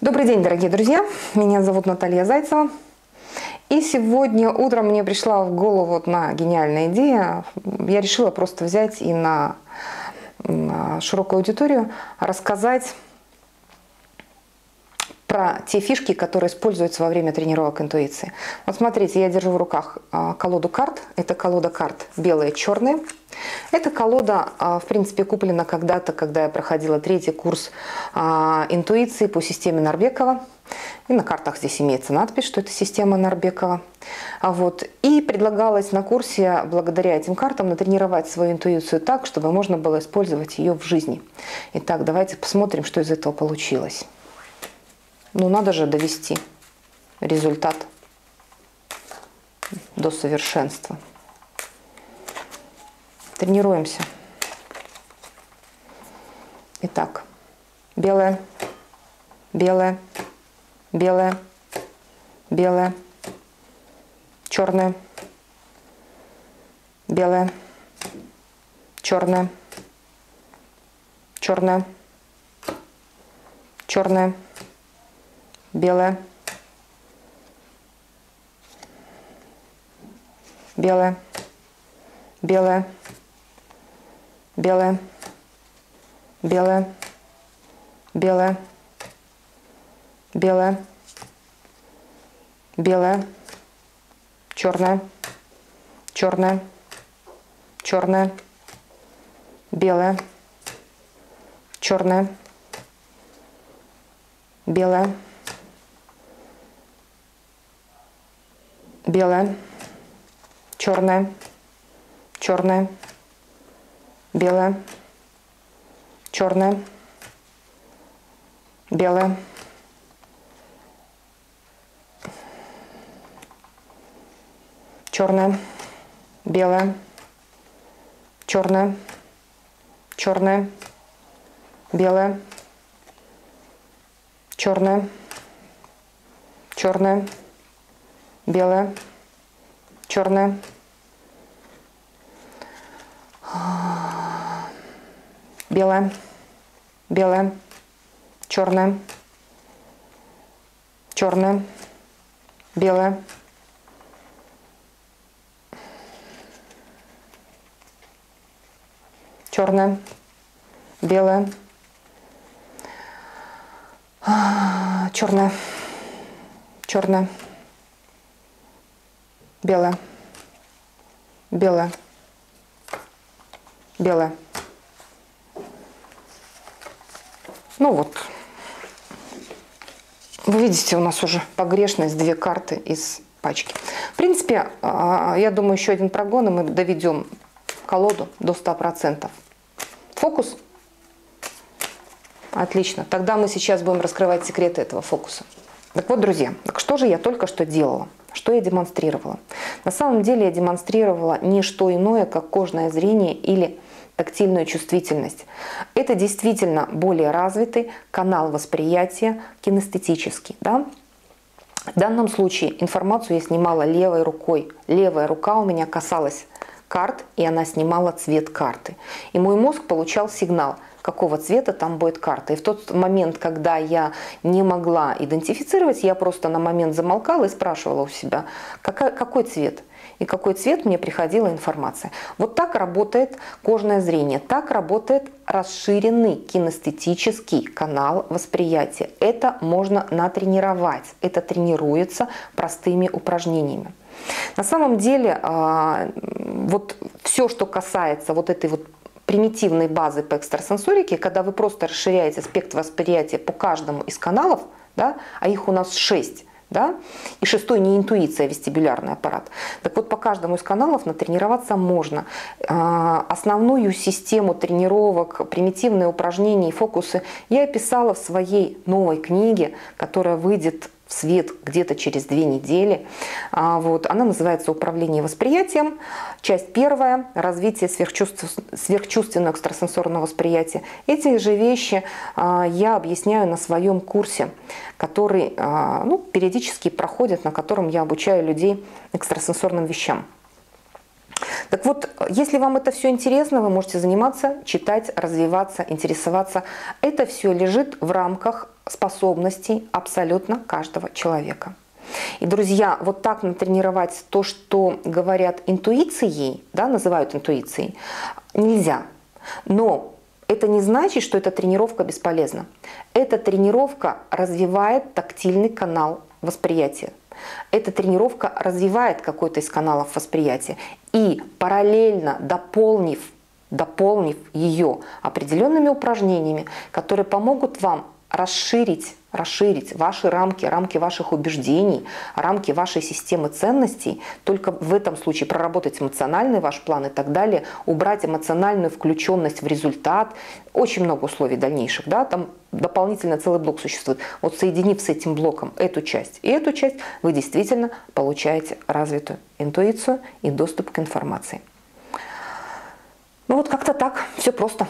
Добрый день, дорогие друзья! Меня зовут Наталья Зайцева. И сегодня утром мне пришла в голову одна гениальная идея. Я решила просто взять и на широкую аудиторию рассказать про те фишки, которые используются во время тренировок интуиции. Вот смотрите, я держу в руках колоду карт. Это колода карт белые, черные. Эта колода, в принципе, куплена когда-то, когда я проходила третий курс интуиции по системе Норбекова. И на картах здесь имеется надпись, что это система Норбекова. Вот. И предлагалось на курсе, благодаря этим картам, натренировать свою интуицию так, чтобы можно было использовать ее в жизни. Итак, давайте посмотрим, что из этого получилось. Ну, надо же довести результат до совершенства. Тренируемся. Итак, белое, белое, белое, белое, черное, белое, черное, черное, черное, белое, белое, белое, белое, белое, белое, белое, белое, черное, черное, черное, белое, черное, белое, белое, черное, черное, белое, черное, белое, черное, белое, черное, черное, белое, черное, черное, белое, черное, белое, белое, черное, черное, белое, черное, белое, черное, черное, белое, белое, белое. Ну вот, вы видите, у нас уже погрешность, две карты из пачки. В принципе, я думаю, еще один прогон, и мы доведем колоду до 100%. Фокус? Отлично. Тогда мы сейчас будем раскрывать секреты этого фокуса. Так вот, друзья, так что же я только что делала? Что я демонстрировала? На самом деле я демонстрировала не что иное, как кожное зрение или тактильную чувствительность. Это действительно более развитый канал восприятия, кинестетический. Да? В данном случае информацию я снимала левой рукой. Левая рука у меня касалась карт, и она снимала цвет карты. И мой мозг получал сигнал, какого цвета там будет карта. И в тот момент, когда я не могла идентифицировать, я просто на момент замолкала и спрашивала у себя, какой цвет. И какой цвет мне приходила информация. Вот так работает кожное зрение, так работает расширенный кинестетический канал восприятия. Это можно натренировать, это тренируется простыми упражнениями. На самом деле, вот все, что касается вот этой вот примитивной базы по экстрасенсорике, когда вы просто расширяете спектр восприятия по каждому из каналов, да, а их у нас 6, да? И шестой не интуиция, а вестибулярный аппарат. Так вот, по каждому из каналов натренироваться можно. Основную систему тренировок, примитивные упражнения и фокусы я описала в своей новой книге, которая выйдет в свет где-то через 2 недели. Вот. Она называется «Управление восприятием». Часть первая – развитие сверхчувственного экстрасенсорного восприятия. Эти же вещи я объясняю на своем курсе, который периодически проходит, на котором я обучаю людей экстрасенсорным вещам. Так вот, если вам это все интересно, вы можете заниматься, читать, развиваться, интересоваться. Это все лежит в рамках способностей абсолютно каждого человека. И, друзья, вот так натренировать то, что говорят интуицией, да, называют интуицией, нельзя. Но это не значит, что эта тренировка бесполезна. Эта тренировка развивает тактильный канал восприятия. Эта тренировка развивает какой-то из каналов восприятия. И параллельно дополнив ее определенными упражнениями, которые помогут вам расширить ваши рамки ваших убеждений, рамки вашей системы ценностей. Только в этом случае проработать эмоциональный ваш план и так далее, убрать эмоциональную включенность в результат. Очень много условий дальнейших, да, там дополнительно целый блок существует. Вот соединив с этим блоком эту часть и эту часть, вы действительно получаете развитую интуицию и доступ к информации. Ну вот как-то так, все просто.